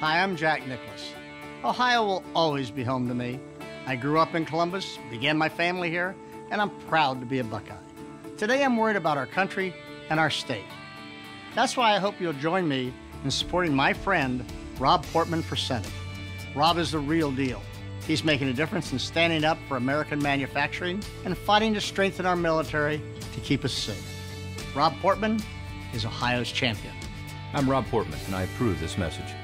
Hi, I'm Jack Nicklaus. Ohio will always be home to me. I grew up in Columbus, began my family here, and I'm proud to be a Buckeye. Today I'm worried about our country and our state. That's why I hope you'll join me in supporting my friend, Rob Portman, for Senate. Rob is the real deal. He's making a difference in standing up for American manufacturing and fighting to strengthen our military to keep us safe. Rob Portman is Ohio's champion. I'm Rob Portman, and I approve this message.